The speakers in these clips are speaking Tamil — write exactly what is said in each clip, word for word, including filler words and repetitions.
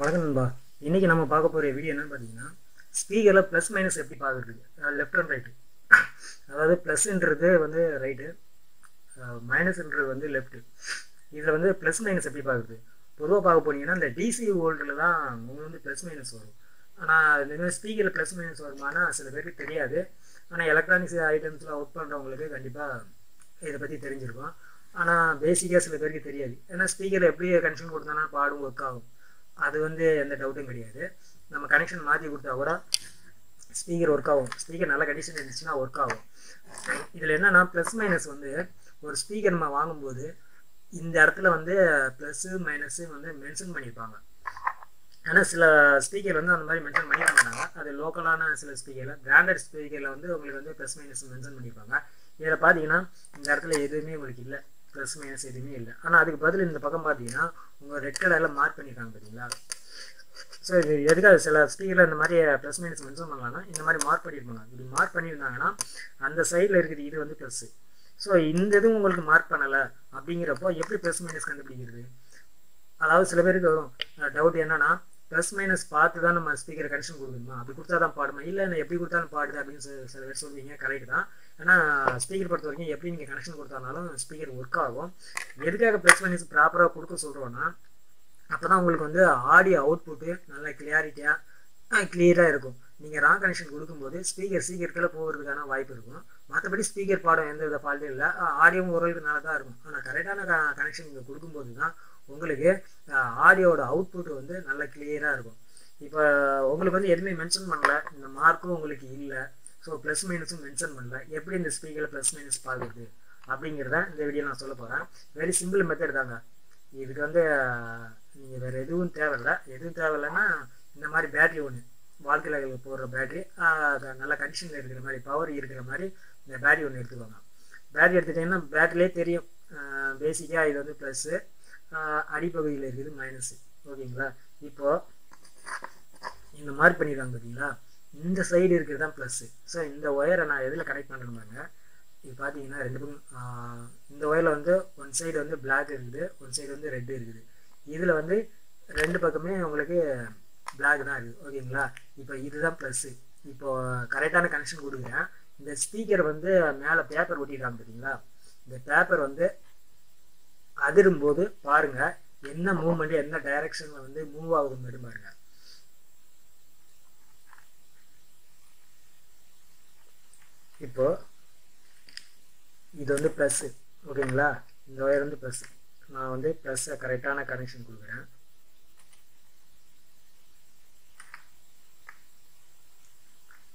வணக்கம் நண்பா. இன்னைக்கு நம்ம பார்க்க போகிற வீடியோ என்னன்னு பார்த்தீங்கன்னா, ஸ்பீக்கரில் ப்ளஸ் மைனஸ் எப்படி பார்க்குறது, லெஃப்ட் அண்ட் ரைட்டு. அதாவது ப்ளஸ்ன்றது வந்து ரைட்டு, மைனஸ்ன்றது வந்து லெஃப்ட்டு. இதில் வந்து ப்ளஸ் மைனஸ் எப்படி பார்க்குறது பொதுவாக பார்க்க போனீங்கன்னா, இந்த டிசி வோல்ட்டில் தான் உங்களுக்கு வந்து ப்ளஸ் மைனஸ் வரும். ஆனால் இதுமாதிரி ஸ்பீக்கரில் ப்ளஸ் மைனஸ் வருமானா சில பேருக்கு தெரியாது. ஆனால் எலக்ட்ரானிக்ஸ் ஐட்டம்ஸில் ஒர்க் பண்ணுறவங்களுக்கு கண்டிப்பாக இதை பற்றி தெரிஞ்சிருக்கும். ஆனால் பேசிக்காக சில பேருக்கு தெரியாது. ஏன்னா ஸ்பீக்கரில் எப்படி கனெக்ஷன் கொடுத்தோன்னா பாடும் ஒர்க் ஆகும், அது வந்து எந்த டவுட்டும் கிடையாது. நம்ம கனெக்ஷன் மாற்றி கொடுத்தா கூட ஸ்பீக்கர் ஒர்க் ஆகும். ஸ்பீக்கர் நல்ல கண்டிஷன் இருந்துச்சுன்னா ஒர்க் ஆகும். இதில் என்னென்னா, ப்ளஸ் மைனஸ் வந்து ஒரு ஸ்பீக்கர் நம்ம வாங்கும்போது இந்த இடத்துல வந்து ப்ளஸ்ஸு மைனஸு வந்து மென்ஷன் பண்ணியிருப்பாங்க. ஆனால் சில ஸ்பீக்கர் வந்து அந்த மாதிரி மென்ஷன் பண்ணிக்க மாட்டாங்க. அது லோக்கலான சில ஸ்பீக்கரில், பிராண்டட் ஸ்பீக்கரில் வந்து உங்களுக்கு வந்து ப்ளஸ் மைனஸ் மென்ஷன் பண்ணியிருப்பாங்க. இதில் பார்த்தீங்கன்னா இந்த இடத்துல எதுவுமே உங்களுக்கு இல்லை, ப்ளஸ் மைனஸ் எதுவுமே இல்லை. ஆனால் அதுக்கு பதில் இந்த பக்கம் பார்த்தீங்கன்னா உங்கள் ரெட் கலரில் மார்க் பண்ணியிருக்காங்க பார்த்தீங்களா. ஸோ இது எதுக்காக சில ஸ்பீக்கரில் இந்த மாதிரி ப்ளஸ் மைனஸ் மென்ஷன் பண்ணலாம்னா இந்த மாதிரி மார்க் பண்ணியிருப்பாங்க. இப்படி மார்க் பண்ணியிருந்தாங்கன்னா அந்த சைடில் இருக்கிறது இது வந்து ப்ளஸ்ஸு. ஸோ இந்த இதுவும் உங்களுக்கு மார்க் பண்ணலை அப்படிங்கிறப்போ எப்படி ப்ளஸ் மைனஸ் கண்டுபிடிக்கிறது? அதாவது சில பேருக்கு வரும் டவுட் என்னன்னா, ப்ளஸ் மைனஸ் பார்த்து தான் நம்ம ஸ்பீக்கர் கனெக்ஷன் கொடுக்கணுமா? அப்படி கொடுத்தா தான் பாடுமா? இல்லை நான் எப்படி கொடுத்தாலும் பாடுது அப்படின்னு சில பேர் சொல்லுவீங்க. கரெக்ட் தான். ஆனால் ஸ்பீக்கர் பொறுத்த வரைக்கும் எப்படி நீங்கள் கனெக்ஷன் கொடுத்தாலும் ஸ்பீக்கர் ஒர்க் ஆகும். எதுக்காக ப்ளஸ் மைனஸ் ப்ராப்பராக கொடுக்க சொல்கிறோன்னா, அப்போ தான் உங்களுக்கு வந்து ஆடியோ அவுட்புட்டு நல்லா கிளியாரிட்டியாக கிளியராக இருக்கும். நீங்கள் ராங் கனெக்ஷன் கொடுக்கும்போது ஸ்பீக்கர் சீக்கிரத்தில் போகிறதுக்கான வாய்ப்பு இருக்கும். மற்றபடி ஸ்பீக்கர் பாடம் எந்த வித ஃபால்ட்டும் இல்லை, ஆடியோவும் ஓரளவுக்கு நல்லா தான் இருக்கும். ஆனால் கரெக்டான கனெக்ஷன் நீங்கள் கொடுக்கும்போது தான் உங்களுக்கு ஆடியோட அவுட்புட் வந்து நல்லா கிளியராக இருக்கும். இப்போ உங்களுக்கு வந்து எதுவுமே மென்ஷன் பண்ணல, இந்த மார்க்கும் உங்களுக்கு இல்லை, ஸோ ப்ளஸ் மைனஸும் மென்ஷன் பண்ணல, எப்படி இந்த ஸ்பீக்கரில் ப்ளஸ் மைனஸ் பார்க்குறது அப்படிங்கிறத இந்த வீடியோ நான் சொல்ல போகிறேன். வெரி சிம்பிள் மெத்தட் தாங்க. இதுக்கு வந்து நீங்கள் வேறு எதுவும் தேவையில்லை. எதுவும் தேவையில்லைன்னா இந்த மாதிரி பேட்ரி ஒன்று, வாழ்க்கையில் போடுற பேட்ரி, நல்ல கண்டிஷனில் இருக்கிற மாதிரி, பவர் இருக்கிற மாதிரி இந்த பேட்ரி ஒன்று எடுத்துக்கோங்க. பேட்ரி எடுத்துக்கிட்டிங்கன்னா பேட்ரிலே தெரியும் பேசிக்காக இது வந்து ப்ளஸ்ஸு, அடிப்பகுதியில் இருக்குது மைனஸு. ஓகேங்களா? இப்போது இந்த மார்க் பண்ணிடுறாங்க பார்த்தீங்களா, இந்த சைடு இருக்கிறது தான் ப்ளஸ்ஸு. ஸோ இந்த ஒயரை நான் எதில் கனெக்ட் பண்ணுறாங்க இது பார்த்தீங்கன்னா, ரெண்டு பக்கம் இந்த ஒயரில் வந்து ஒன் சைடு வந்து பிளாக் இருக்குது, ஒன் சைடு வந்து ரெட்டு இருக்குது. இதில் வந்து ரெண்டு பக்கமே உங்களுக்கு பிளாக் தான் இருக்குது. ஓகேங்களா? இப்போ இதுதான் ப்ளஸ்ஸு. இப்போது கரெக்டான கனெக்ஷன் கொடுக்குறேன். இந்த ஸ்பீக்கர் வந்து மேலே பேப்பர் ஒட்டிடுறாங்க பார்த்தீங்களா, இந்த பேப்பர் வந்து அதிரும்போது பாருங்கள் என்ன மூவ்மெண்ட், என்ன டைரக்ஷனில் வந்து மூவ் ஆகுது பாருங்க. இப்போ இது வந்து ப்ளஸ்ஸு. ஓகேங்களா? இந்த ஒயர் வந்து ப்ளஸ். நான் வந்து ப்ளஸ்ஸை கரெக்டான கனெக்ஷன் கொடுக்குறேன்.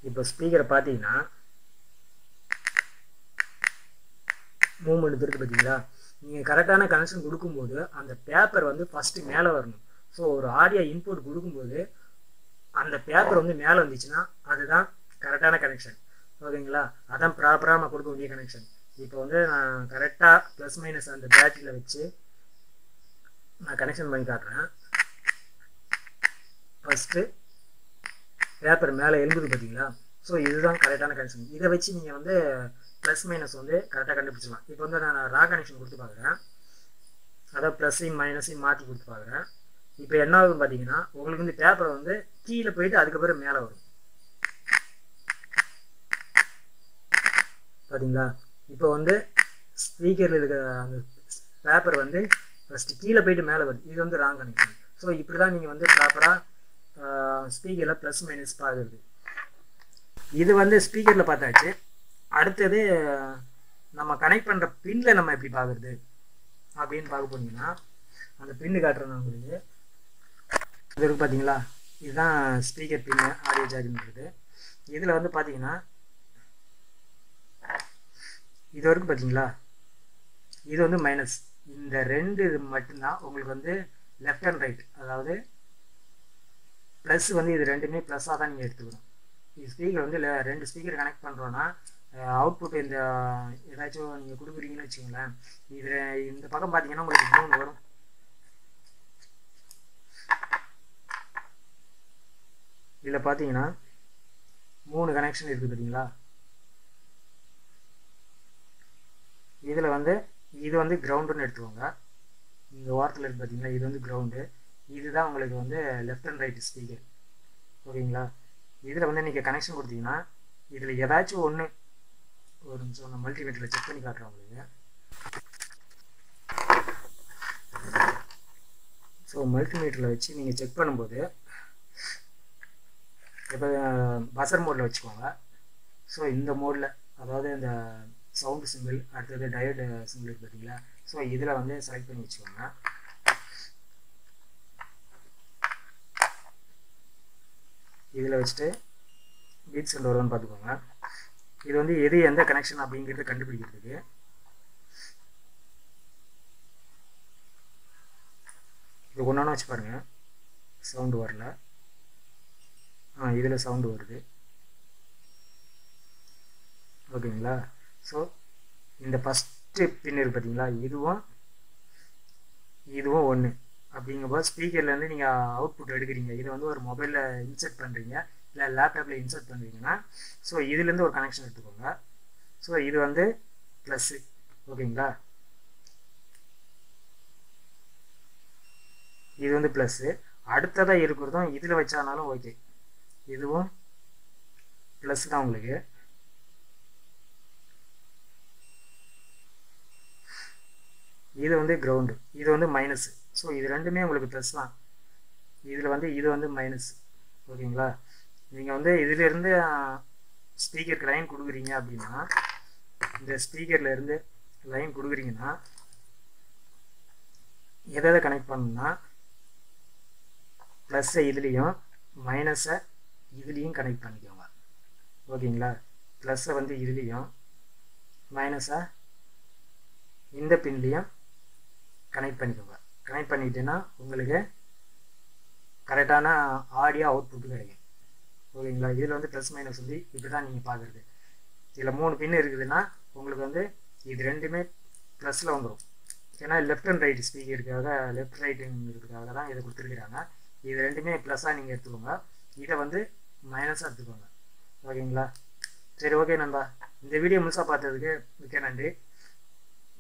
இப்போ ஸ்பீக்கரை பார்த்தீங்கன்னா மூவ்மெண்ட் இருக்குது பார்த்தீங்களா. நீங்கள் கரெக்டான கனெக்ஷன் கொடுக்கும்போது அந்த பேப்பர் வந்து ஃபஸ்ட்டு மேலே வரணும். ஸோ ஒரு ஆடியோ இன்புட் கொடுக்கும்போது அந்த பேப்பர் வந்து மேலே வந்துச்சுன்னா அதுதான் கரெக்டான கனெக்ஷன். ஓகேங்களா? அதான் ப்ராப்பராக நான் கொடுக்க வேண்டிய கனெக்ஷன். இப்போ வந்து நான் கரெக்டாக ப்ளஸ் மைனஸ் அந்த பேட்டரியில் வச்சு நான் கனெக்ஷன் பண்ணி காட்டுறேன். ஃபஸ்ட்டு பேப்பர் மேலே எழும்புது பார்த்தீங்களா. ஸோ இதுதான் கரெக்டான கனெக்ஷன். இதை வச்சு நீங்கள் வந்து ப்ளஸ் மைனஸ் வந்து கரெக்டாக கண்டுபிடிச்சிடலாம். இப்போ வந்து நான் ரா கனெக்ஷன் கொடுத்து பார்க்குறேன், அதாவது ப்ளஸ்ஸையும் மைனஸையும் மாற்றி கொடுத்து பார்க்குறேன். இப்போ என்ன ஆகுதுன்னு பார்த்தீங்கன்னா, உங்களுக்கு வந்து பேப்பர் வந்து கீழே போயிட்டு அதுக்கப்புறம் மேலே வரும் பார்த்தீங்களா. இப்போ வந்து ஸ்பீக்கரில் இருக்கிற அந்த பேப்பர் வந்து ஃபஸ்ட்டு கீழே போயிட்டு மேலே வருது. இது வந்து ராங் கனெக்ஷன். ஸோ இப்படி தான் நீங்கள் வந்து ப்ராப்பராக ஸ்பீக்கரில் ப்ளஸ் மைனஸ் பார்க்குறது. இது வந்து ஸ்பீக்கரில் பார்த்தாச்சு. அடுத்தது நம்ம கனெக்ட் பண்ணுற பின்னில் நம்ம எப்படி பார்க்குறது அப்படின்னு பார்க்க போனீங்கன்னா, அந்த பின்னு காட்டுறேன் உங்களுக்கு. இது இருக்குது பார்த்தீங்களா, இதுதான் ஸ்பீக்கர் பின்னு, ஆடியோ ஜாக்குன்றது. இதில் வந்து பார்த்தீங்கன்னா இது வரைக்கும் பார்த்தீங்களா, இது வந்து மைனஸ். இந்த ரெண்டு இது மட்டும்தான் உங்களுக்கு வந்து லெஃப்ட் அண்ட் ரைட், அதாவது ப்ளஸ் வந்து இது ரெண்டுமே ப்ளஸ்ஸாக தான் நீங்கள் எடுத்துக்கணும். இது ஸ்பீக்கர் வந்து ரெண்டு ஸ்பீக்கர் கனெக்ட் பண்ணுறோன்னா அவுட்புட் இந்த ஏதாச்சும் நீங்கள் கொடுக்குறீங்கன்னு வச்சுக்கோங்களேன், இதில் இந்த பக்கம் பார்த்தீங்கன்னா உங்களுக்கு இன்னொன்று வரும். இதில் பார்த்தீங்கன்னா மூணு கனெக்ஷன் இருக்குது பார்த்தீங்களா. இதில் வந்து இது வந்து கிரவுண்டுன்னு எடுத்துக்கோங்க. இந்த ஓரத்தில் இருக்குது பார்த்தீங்களா, இது வந்து கிரவுண்டு, இதுதான் உங்களுக்கு வந்து லெஃப்ட் அண்ட் ரைட் ஸ்பீக்கர். ஓகேங்களா, இதில் வந்து நீங்கள் கனெக்ஷன் கொடுத்தீங்கன்னா இதில் ஏதாச்சும் ஒன்று, ஒரு நிமிஷம் நான் மல்டிமீட்டரில் செக் பண்ணி காட்டுறேன் உங்களுக்கு. ஸோ மல்டிமீட்டரில் வச்சு நீங்கள் செக் பண்ணும்போது இப்போ பஸர் மோடில் வச்சுக்கோங்க. ஸோ இந்த மோடில், அதாவது இந்த சவுண்டு சிம்பிள், அடுத்தது டயட் சிம்பிள் இருக்குது பார்த்தீங்களா, ஸோ இதில் வந்து செலக்ட் பண்ணி வச்சுக்கோங்க. இதில் வச்சுட்டு பீட் சவுண்ட் வரும்னு பார்த்துக்கோங்க. இது வந்து எது எந்த கனெக்ஷன் அப்படிங்கிறத கண்டுபிடிக்கிறதுக்கு இது ஒன்றான வச்சு பாருங்கள். சவுண்டு வரல, ஆ இதில் சவுண்டு வருது. ஓகேங்களா, ஸோ இந்த ஃபஸ்ட்டு பின் இருக்குது பார்த்தீங்களா, இதுவும் இதுவும் ஒன்று. அப்படிங்கும்போது ஸ்பீக்கர்லேருந்து நீங்கள் அவுட்புட் எடுக்கிறீங்க, இதை வந்து ஒரு மொபைலில் இன்சர்ட் பண்ணுறீங்க, இல்லை லேப்டாப்பில் இன்சர்ட் பண்ணுறீங்கன்னா ஸோ இதுலேருந்து ஒரு கனெக்ஷன் எடுத்துக்கோங்க. ஸோ இது வந்து ப்ளஸ்ஸு. ஓகேங்களா, இது வந்து ப்ளஸ்ஸு. அடுத்ததாக இருக்கிறதும் இதில் வச்சானாலும் ஓகே, இதுவும் ப்ளஸ் தான் உங்களுக்கு. இது வந்து கிரவுண்டு, இது வந்து மைனஸு. ஸோ இது ரெண்டுமே உங்களுக்கு ப்ளஸ் தான். இதில் வந்து இது வந்து மைனஸ். ஓகேங்களா, நீங்கள் வந்து இதிலேருந்து ஸ்பீக்கருக்கு லைன் கொடுக்குறீங்க அப்படின்னா, இந்த ஸ்பீக்கர்லேருந்து லைன் கொடுக்குறீங்கன்னா எதை எதை கனெக்ட் பண்ணணும்னா ப்ளஸ்ஸை இதுலேயும் மைனஸை இதுலேயும் கனெக்ட் பண்ணிக்கோங்க. ஓகேங்களா, ப்ளஸ்ஸை வந்து இதுலேயும் மைனஸை இந்த பின்லேயும் கனெக்ட் பண்ணிக்கோங்க. கனெக்ட் பண்ணிக்கிட்டேன்னா உங்களுக்கு கரெக்டான ஆடியோ அவுட்புட்டு கிடைக்கும். ஓகேங்களா, இதில் வந்து ப்ளஸ் மைனஸ் வந்து இப்படி தான் நீங்கள் பார்க்குறது. இதில் மூணு பின் இருக்குதுன்னா உங்களுக்கு வந்து இது ரெண்டுமே ப்ளஸில் வந்துடும். ஏன்னா லெஃப்ட் அண்ட் ரைட் ஸ்பீக்கருக்காக, லெஃப்ட் ரைட்டுங்கிறதுக்காக தான் இதை கொடுத்துருக்குறாங்க. இது ரெண்டுமே ப்ளஸ்ஸாக நீங்கள் எடுத்துக்கோங்க, இதை வந்து மைனஸாக எடுத்துக்கோங்க. ஓகேங்களா, சரி, ஓகே நண்பா, இந்த வீடியோ முழுசாக பார்த்ததுக்கு மிக்க நன்றி.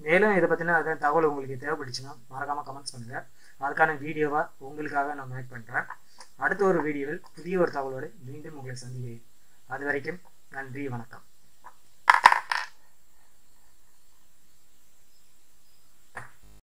மேலும் இதை பற்றினா அதான் தகவல் உங்களுக்கு தேவைப்பட்டுச்சுன்னா மறக்காமல் கமெண்ட்ஸ் பண்ணுங்கள். அதுக்கான வீடியோவாக உங்களுக்காக நான் மேக் பண்ணுறேன். அடுத்த ஒரு வீடியோவில் புதிய ஒரு தகவலோடு மீண்டும் உங்களை சந்திக்கிறேன். அது வரைக்கும் நன்றி, வணக்கம்.